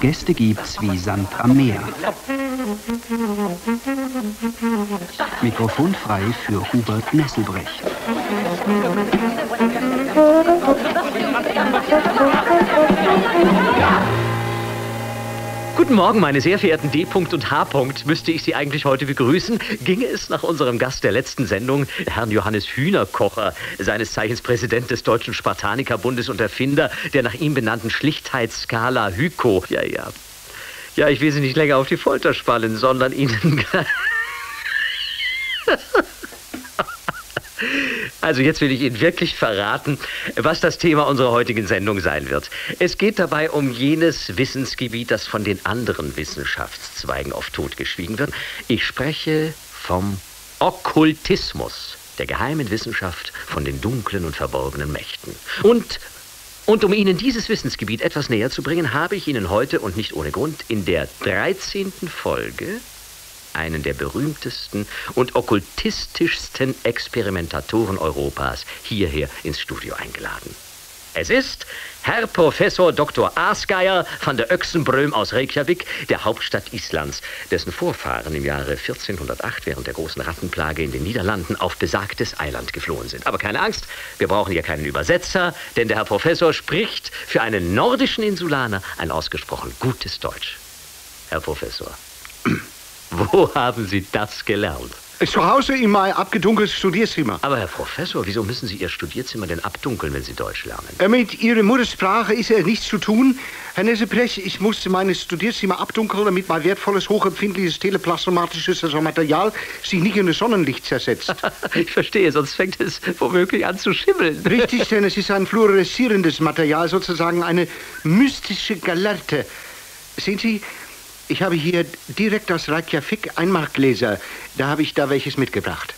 Gäste gibt's wie Sand am Meer. Mikrofon frei für Hubert Nesselbrecht. Guten Morgen, meine sehr verehrten D. und H. Müsste ich Sie eigentlich heute begrüßen, ginge es nach unserem Gast der letzten Sendung, Herrn Johannes Hühnerkocher, seines Zeichens Präsident des Deutschen Spartanikerbundes und Erfinder der nach ihm benannten Schlichtheitsskala Hyko. Ja, ich will Sie nicht länger auf die Folter spannen, sondern Ihnen... Also jetzt will ich Ihnen wirklich verraten, was das Thema unserer heutigen Sendung sein wird. Es geht dabei um jenes Wissensgebiet, das von den anderen Wissenschaftszweigen oft totgeschwiegen wird. Ich spreche vom Okkultismus, der geheimen Wissenschaft von den dunklen und verborgenen Mächten. Und um Ihnen dieses Wissensgebiet etwas näher zu bringen, habe ich Ihnen heute und nicht ohne Grund in der 13. Folge einen der berühmtesten und okkultistischsten Experimentatoren Europas hierher ins Studio eingeladen. Es ist Herr Professor Dr. Aasgeier van der Ochsenbröm aus Reykjavik, der Hauptstadt Islands, dessen Vorfahren im Jahre 1408 während der großen Rattenplage in den Niederlanden auf besagtes Eiland geflohen sind. Aber keine Angst, wir brauchen hier keinen Übersetzer, denn der Herr Professor spricht für einen nordischen Insulaner ein ausgesprochen gutes Deutsch. Herr Professor, wo haben Sie das gelernt? Zu Hause in meinem abgedunkelten Studierzimmer. Aber Herr Professor, wieso müssen Sie Ihr Studierzimmer denn abdunkeln, wenn Sie Deutsch lernen? Mit Ihrer Muttersprache ist nichts zu tun. Herr Nesselbrecht, ich musste mein Studierzimmer abdunkeln, damit mein wertvolles, hochempfindliches, teleplasmatisches Material sich nicht in das Sonnenlicht zersetzt. Ich verstehe, sonst fängt es womöglich an zu schimmeln. Richtig, denn es ist ein fluoreszierendes Material, sozusagen eine mystische Galerte. Sehen Sie... Ich habe hier direkt aus Reykjavik Einmachgläser. Da habe ich da welches mitgebracht.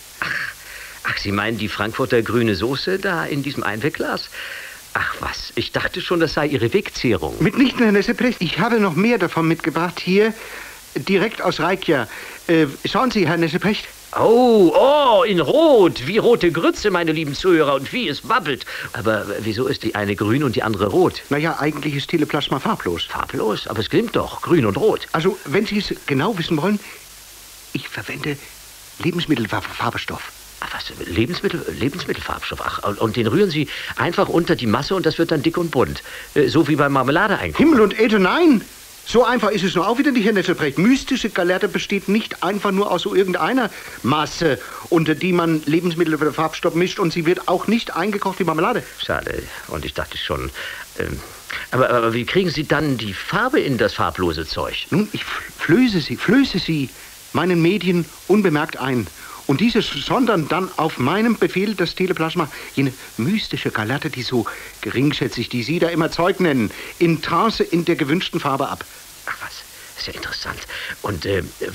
Ach, Sie meinen die Frankfurter grüne Soße da in diesem Einwegglas? Ach was, ich dachte schon, das sei Ihre Wegzehrung. Mitnichten, Herr Nesselbrecht, ich habe noch mehr davon mitgebracht hier, direkt aus Reykjavik. Schauen Sie, Herr Nesselbrecht. Oh, in Rot, wie rote Grütze, meine lieben Zuhörer, und wie es wabbelt. Aber wieso ist die eine grün und die andere rot? Naja, eigentlich ist Teleplasma farblos. Farblos? Aber es glimmt doch, grün und rot. Also, wenn Sie es genau wissen wollen, ich verwende Lebensmittelfarbstoff. Ach was, Lebensmittelfarbstoff, ach, und den rühren Sie einfach unter die Masse und das wird dann dick und bunt. So wie beim Marmeladeeingriff. Himmel und Ede, nein! So einfach ist es nur auch wieder nicht, Herr Nesselbrecht. Mystische Galerte besteht nicht einfach nur aus so irgendeiner Masse, unter die man Lebensmittel oder Farbstoff mischt, und sie wird auch nicht eingekocht wie Marmelade. Schade, und ich dachte schon, aber wie kriegen Sie dann die Farbe in das farblose Zeug? Nun, ich flöße sie meinen Medien unbemerkt ein. Und diese sondern dann auf meinem Befehl das Teleplasma, jene mystische Galerte, die so geringschätzig, die Sie da immer Zeug nennen, in Trance in der gewünschten Farbe ab. Ach was, ist ja interessant. Und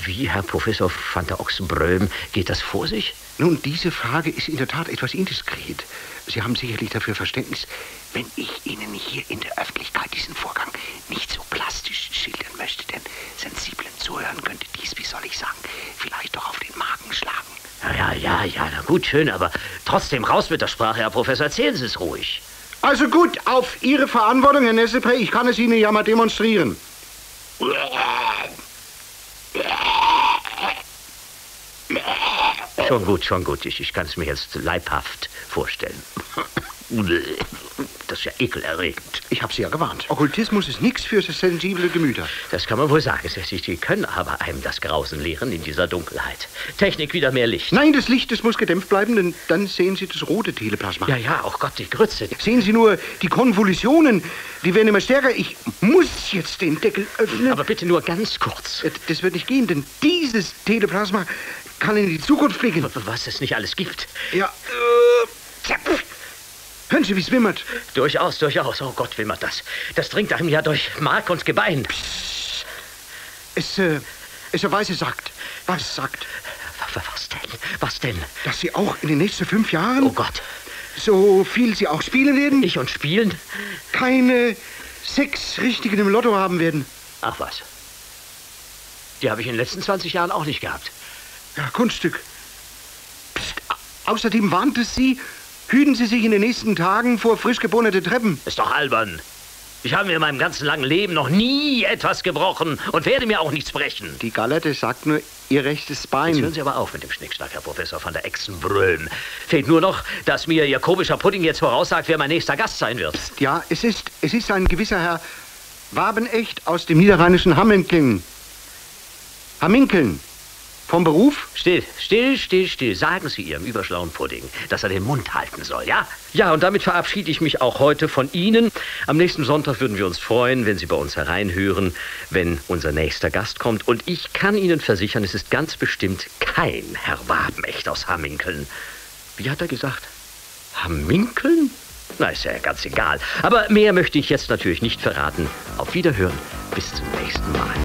wie, Herr Professor van der Ochsenbröm, geht das vor sich? Nun, diese Frage ist in der Tat etwas indiskret. Sie haben sicherlich dafür Verständnis, wenn ich Ihnen hier in der Öffentlichkeit diesen Vorgang nicht so plastisch schildern möchte, denn sensiblen Zuhörern könnte dies, wie soll ich sagen, vielleicht doch auf den Magen schlagen. Ja, na gut, schön, aber trotzdem raus mit der Sprache, Herr Professor, erzählen Sie es ruhig. Also gut, auf Ihre Verantwortung, Herr Nesselbrecht, ich kann es Ihnen ja mal demonstrieren. Schon gut, ich kann es mir jetzt leibhaft vorstellen. Das ist ja ekelerregend. Ich habe Sie ja gewarnt. Okkultismus ist nichts für sensible Gemüter. Das kann man wohl sagen. Sie können aber einem das Grausen lehren in dieser Dunkelheit. Technik, wieder mehr Licht. Nein, das Licht, das muss gedämpft bleiben, denn dann sehen Sie das rote Teleplasma. Ja, oh Gott, die Grütze. Sehen Sie nur, die Konvulsionen, die werden immer stärker. Ich muss jetzt den Deckel öffnen. Aber bitte nur ganz kurz. Das wird nicht gehen, denn dieses Teleplasma kann in die Zukunft fliegen. Was es nicht alles gibt. Ja, hören Sie, wie es wimmert? Durchaus. Oh Gott, wimmert das. Das dringt einem ja durch Mark und Gebein. Psst. Es der Weise sagt. Was sagt? Was denn? Dass Sie auch in den nächsten 5 Jahren... Oh Gott. So viel Sie auch spielen werden... Ich und spielen? Keine 6 Richtigen im Lotto haben werden. Ach was. Die habe ich in den letzten 20 Jahren auch nicht gehabt. Ja, Kunststück. Psst. Außerdem warnt es Sie... Hüten Sie sich in den nächsten Tagen vor frisch gebohnerte Treppen. Ist doch albern. Ich habe mir in meinem ganzen langen Leben noch nie etwas gebrochen und werde mir auch nichts brechen. Die Galette sagt nur, Ihr rechtes Bein. Jetzt hören Sie aber auf mit dem Schnickschnack, Herr Professor van der Ochsenbröm. Fehlt nur noch, dass mir Ihr komischer Pudding jetzt voraussagt, wer mein nächster Gast sein wird. Psst, ja, es ist ein gewisser Herr Wabenecht aus dem niederrheinischen Hamminkeln. Hamminkeln. Vom Beruf? Still. Sagen Sie Ihrem überschlauen Pudding, dass er den Mund halten soll, ja? Ja, und damit verabschiede ich mich auch heute von Ihnen. Am nächsten Sonntag würden wir uns freuen, wenn Sie bei uns hereinhören, wenn unser nächster Gast kommt. Und ich kann Ihnen versichern, es ist ganz bestimmt kein Herr Wabenecht aus Hamminkeln. Wie hat er gesagt? Hamminkeln? Na, ist ja ganz egal. Aber mehr möchte ich jetzt natürlich nicht verraten. Auf Wiederhören. Bis zum nächsten Mal.